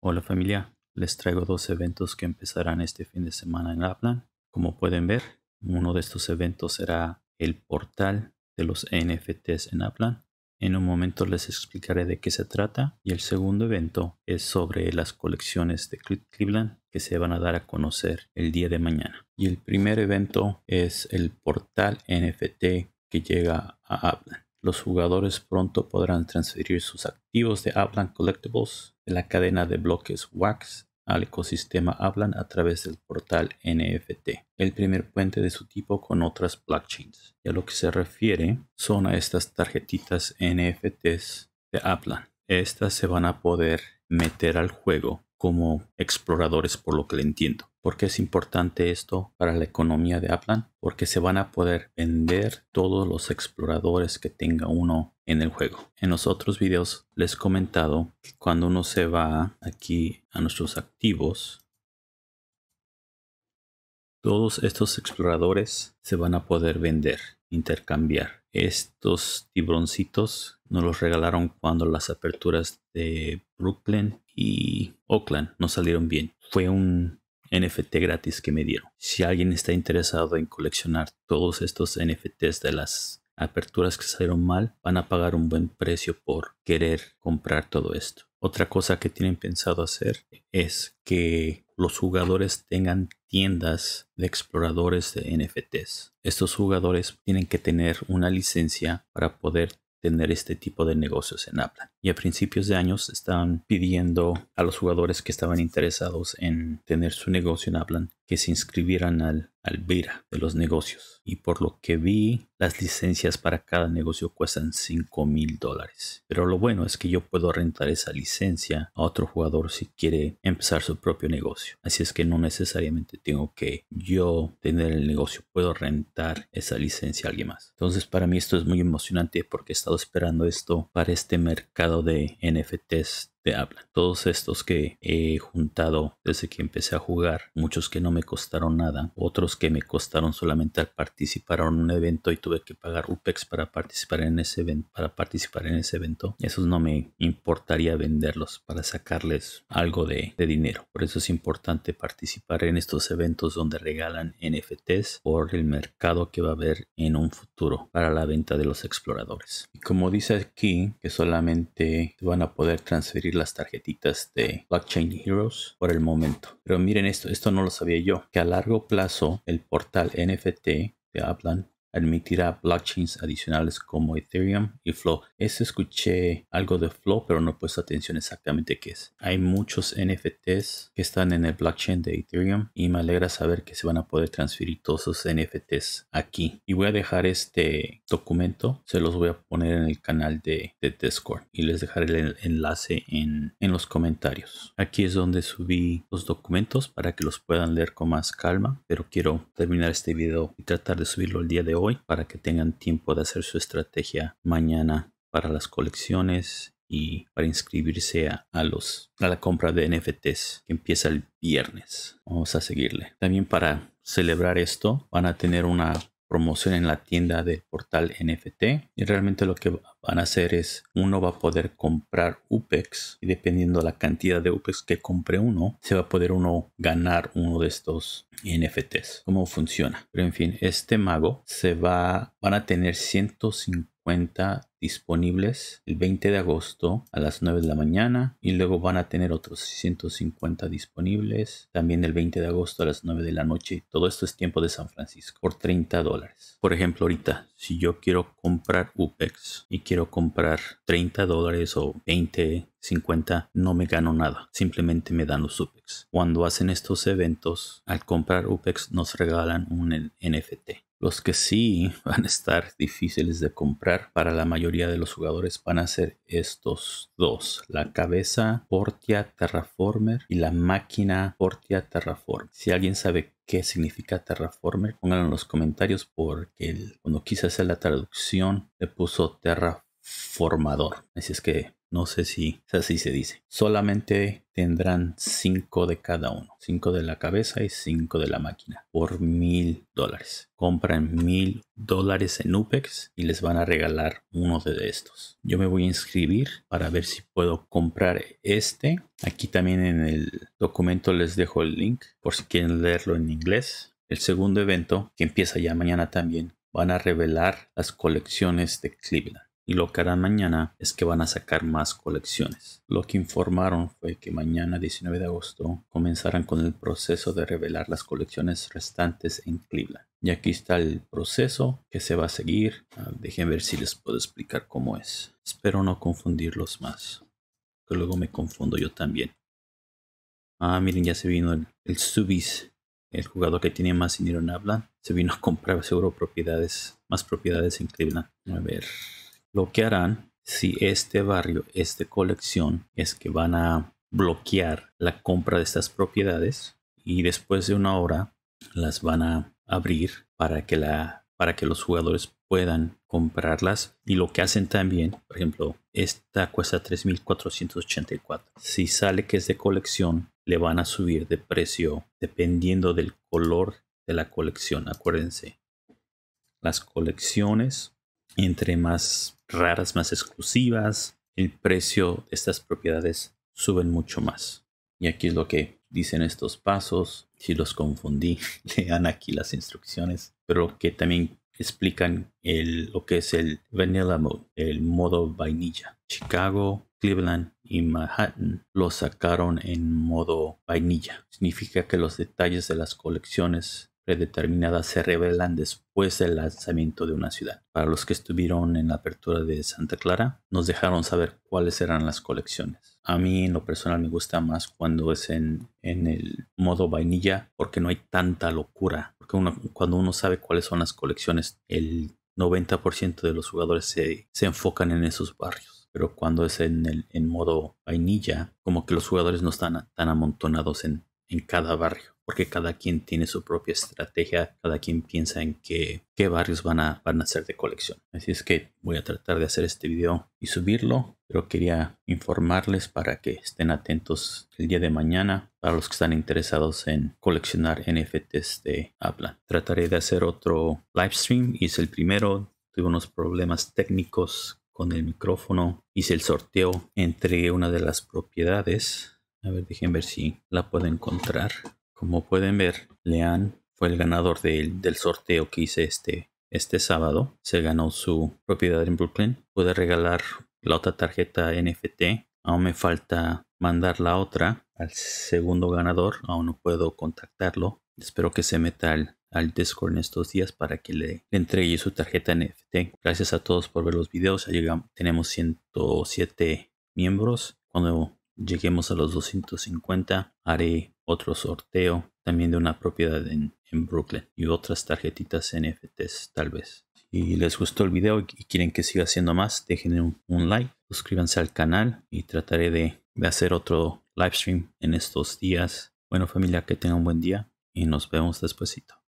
Hola familia, les traigo dos eventos que empezarán este fin de semana en Upland. Como pueden ver, uno de estos eventos será el portal de los NFTs en Upland. En un momento les explicaré de qué se trata. Y el segundo evento es sobre las colecciones de Cleveland que se van a dar a conocer el día de mañana. Y el primer evento es el portal NFT que llega a Upland. Los jugadores pronto podrán transferir sus activos de Upland Collectibles de la cadena de bloques WAX al ecosistema Upland a través del portal NFT, el primer puente de su tipo con otras blockchains. Y a lo que se refiere son a estas tarjetitas NFTs de Upland. Estas se van a poder meter al juego como exploradores, por lo que le entiendo. ¿Por qué es importante esto para la economía de Upland? Porque se van a poder vender todos los exploradores que tenga uno en el juego. En los otros videos les he comentado que cuando uno se va aquí a nuestros activos, todos estos exploradores se van a poder vender, intercambiar. Estos tiburoncitos nos los regalaron cuando las aperturas de Brooklyn y Oakland no salieron bien. Fue un NFT gratis que me dieron. Si alguien está interesado en coleccionar todos estos NFTs de las aperturas que salieron mal, van a pagar un buen precio por querer comprar todo esto. Otra cosa que tienen pensado hacer es que los jugadores tengan tiendas de exploradores de NFTs. Estos jugadores tienen que tener una licencia para poder tener este tipo de negocios en Upland. Y a principios de años estaban pidiendo a los jugadores que estaban interesados en tener su negocio en Upland que se inscribieran al beta de los negocios. Y por lo que vi, las licencias para cada negocio cuestan $5,000. Pero lo bueno es que yo puedo rentar esa licencia a otro jugador si quiere empezar su propio negocio. Así es que no necesariamente tengo que yo tener el negocio. Puedo rentar esa licencia a alguien más. Entonces para mí esto es muy emocionante porque he estado esperando esto para este mercado de NFTs. Todos estos que he juntado desde que empecé a jugar, muchos que no me costaron nada, otros que me costaron solamente al participar en un evento y tuve que pagar UPEX para participar en ese evento. Esos no me importaría venderlos para sacarles algo de dinero. Por eso es importante participar en estos eventos donde regalan NFTs por el mercado que va a haber en un futuro para la venta de los exploradores. Y como dice aquí, que solamente van a poder transferir las tarjetitas de Blockchain Heroes por el momento. Pero miren esto no lo sabía yo, que a largo plazo el portal NFT de Upland admitirá blockchains adicionales como Ethereum y Flow. Escuché algo de Flow, pero no he puesto atención exactamente qué es. Hay muchos NFTs que están en el blockchain de Ethereum y me alegra saber que se van a poder transferir todos esos NFTs aquí. Y voy a dejar este documento, se los voy a poner en el canal de Discord y les dejaré el enlace en los comentarios. Aquí es donde subí los documentos para que los puedan leer con más calma, pero quiero terminar este video y tratar de subirlo el día de hoy para que tengan tiempo de hacer su estrategia mañana para las colecciones y para inscribirse a la compra de NFTs que empieza el viernes. Vamos a seguirle. También para celebrar esto van a tener una promoción en la tienda del portal NFT y realmente lo que van a hacer es uno va a poder comprar UPEX y dependiendo la cantidad de UPEX que compre uno se va a poder uno ganar uno de estos NFTs. ¿Cómo funciona? Pero en fin, este mago van a tener 150 disponibles el 20 de agosto a las 9 de la mañana y luego van a tener otros 150 disponibles también el 20 de agosto a las 9 de la noche. Todo esto es tiempo de San Francisco por $30. Por ejemplo, ahorita si yo quiero comprar UPEX y quiero comprar $30 o 20, 50, no me gano nada, simplemente me dan los UPEX. Cuando hacen estos eventos, al comprar UPEX nos regalan un NFT. Los que sí van a estar difíciles de comprar para la mayoría de los jugadores van a ser estos dos, la cabeza Portia Terraformer y la máquina Portia Terraformer. Si alguien sabe qué significa Terraformer, pónganlo en los comentarios porque cuando quise hacer la traducción le puso Terraformador. Así es que No sé si es así se dice. Solamente tendrán 5 de cada uno. 5 de la cabeza y 5 de la máquina. Por $1000. Compran $1000 en UPEX y les van a regalar uno de estos. Yo me voy a inscribir para ver si puedo comprar este. Aquí también en el documento les dejo el link por si quieren leerlo en inglés. El segundo evento, que empieza ya mañana también, van a revelar las colecciones de Cleveland. Y lo que harán mañana es que van a sacar más colecciones. Lo que informaron fue que mañana 19 de agosto comenzarán con el proceso de revelar las colecciones restantes en Cleveland. Y aquí está el proceso que se va a seguir. Dejen ver si les puedo explicar cómo es. Espero no confundirlos más, que luego me confundo yo también. Ah, miren, ya se vino el Subis. El jugador que tiene más dinero en Upland se vino a comprar seguro más propiedades en Cleveland. A ver, lo que harán si este barrio, esta colección, es que van a bloquear la compra de estas propiedades y después de una hora las van a abrir para que los jugadores puedan comprarlas. Y lo que hacen también, por ejemplo, esta cuesta 3,484. Si sale que es de colección, le van a subir de precio dependiendo del color de la colección. Acuérdense, las colecciones, entre más raras, más exclusivas, el precio de estas propiedades suben mucho más. Y aquí es lo que dicen estos pasos. Si los confundí, lean aquí las instrucciones. Pero que también explican lo que es el Vanilla Mode, el modo vainilla. Chicago, Cleveland y Manhattan lo sacaron en modo vainilla. Significa que los detalles de las colecciones predeterminadas se revelan después del lanzamiento de una ciudad. Para los que estuvieron en la apertura de Santa Clara, nos dejaron saber cuáles eran las colecciones. A mí en lo personal me gusta más cuando es en el modo vainilla, porque no hay tanta locura. Porque cuando uno sabe cuáles son las colecciones, el 90% de los jugadores se enfocan en esos barrios. Pero cuando es en modo vainilla, como que los jugadores no están tan amontonados en cada barrio, porque cada quien tiene su propia estrategia, cada quien piensa en qué barrios van a ser de colección. Así es que voy a tratar de hacer este video y subirlo, pero quería informarles para que estén atentos el día de mañana para los que están interesados en coleccionar NFTs de Upland. Trataré de hacer otro live stream, hice el primero, tuve unos problemas técnicos con el micrófono, hice el sorteo entre una de las propiedades. A ver, dejen ver si la puedo encontrar. Como pueden ver, Lean fue el ganador del sorteo que hice este sábado. Se ganó su propiedad en Brooklyn. Pude regalar la otra tarjeta NFT. Aún me falta mandar la otra al segundo ganador. Aún no puedo contactarlo. Espero que se meta al Discord en estos días para que le entregue su tarjeta NFT. Gracias a todos por ver los videos. Ya llegamos, tenemos 107 miembros. Cuando lleguemos a los 250 haré otro sorteo también de una propiedad en Brooklyn y otras tarjetitas NFTs tal vez. Si les gustó el video y quieren que siga haciendo más, dejen un like, suscríbanse al canal y trataré de hacer otro live stream en estos días. Bueno familia, que tengan un buen día y nos vemos despuesito.